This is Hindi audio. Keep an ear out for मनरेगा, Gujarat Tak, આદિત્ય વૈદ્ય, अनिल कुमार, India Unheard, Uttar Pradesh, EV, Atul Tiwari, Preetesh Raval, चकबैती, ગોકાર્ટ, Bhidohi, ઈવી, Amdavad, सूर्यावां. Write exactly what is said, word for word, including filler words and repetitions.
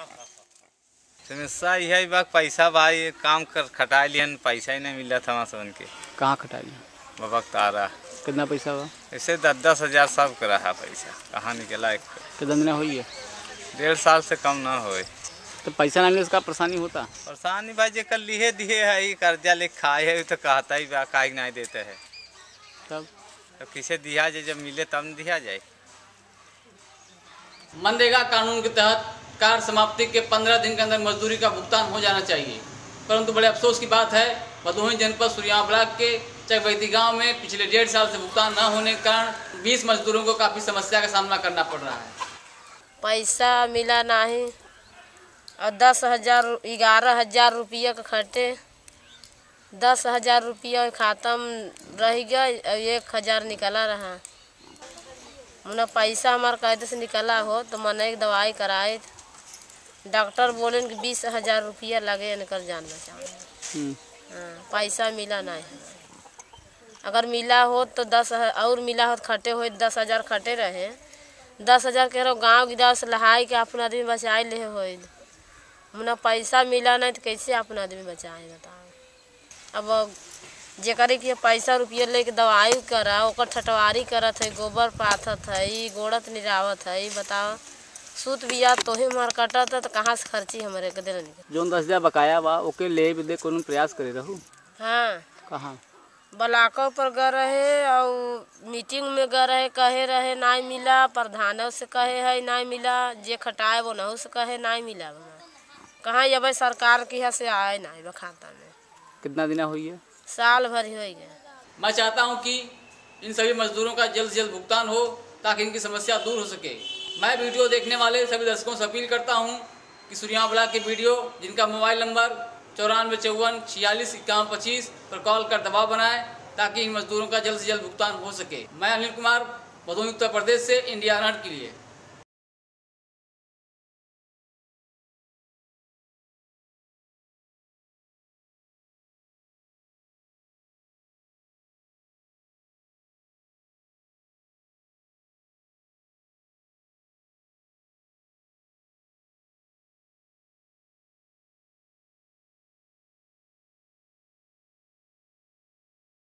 समस्या यही बा पैसा भाई काम कर खटा लियन पैसा ही नहीं मिला था वहाँ से उनके। कहाँ खटा लिया? वक्त आ रहा। कितना पैसा हुआ? ऐसे दस दस हज़ार सब का रहा पैसा, कहाँ निकला। एक कितना दिन हुई है? डेढ़ साल से कम ना हो। तो पैसा ना मिले उसका परेशानी होता? परेशानी भाई जे कल लिए दिए है कर्जा ले खाए है तो कहता ही बा का नहीं देते है। तब तो किसे दिया जाए, जब मिले तब दिया जाए। मनरेगा कानून के तहत कार्य समाप्ति के पंद्रह दिन के अंदर मजदूरी का भुगतान हो जाना चाहिए, परंतु बड़े अफसोस की बात है भदोही जनपद सूर्यावां ब्लॉक के चकबैती गांव में पिछले डेढ़ साल से भुगतान न होने के कारण बीस मजदूरों को काफ़ी समस्या का सामना करना पड़ रहा है। पैसा मिला नहीं और दस हज़ार ग्यारह हज़ार रुपये का खटे दस हज़ार रुपया ख़त्म रह गया और एक हज़ार निकला रहा। उन्हें पैसा हमारे कायदे से निकला हो तो मैंने एक दवाई कराए, डॉक्टर बोले कि बीस हज़ार रुपया लगे। कर जानना चाहिए पैसा मिला नहीं, अगर मिला हो तो दस और मिला हो तो खटे हो दस हज़ार खटे रहे। दस हज़ार कह रहे गाँव गिराव से लहाई के अपना आदमी बचाए ले हो, मुना पैसा मिला नहीं तो कैसे अपना आदमी बचाए बताओ। अब जेकर के पैसा रुपये लेके दवाई करा ओकर ठटवारी करत है, गोबर पाथत है, गोड़त निरावत है, बताओ। सूत बिया तो ही हमार कटत है तो कहाँ से खर्ची हमारे के देने के। जो दस हज़ार बकाया बा ओके ले भी दे कोनो प्रयास करे रहू। हाँ कहाँ ब्लॉकों पर गए रहे और मीटिंग में गए रहे, कहे रहे नहीं मिला, प्रधानों से कहे है नहीं मिला, जे खटाए वो नहू से कहे नहीं मिला। कहाँ अब सरकार की यहाँ से आए नहीं खाता में। कितना दिन हुई है? साल भर हो गया। मैं चाहता हूं कि इन सभी मजदूरों का जल्द से जल्द भुगतान हो ताकि इनकी समस्या दूर हो सके। मैं वीडियो देखने वाले सभी दर्शकों से अपील करता हूं कि सूर्यावां ब्लॉक के वीडियो जिनका मोबाइल नंबर चौरानवे चौवन छियालीस इक्यावन पच्चीस पर कॉल कर दबाव बनाएं ताकि इन मजदूरों का जल्द से जल्द भुगतान हो सके। मैं अनिल कुमार भदोही उत्तर प्रदेश से इंडिया अनहर्ड के लिए।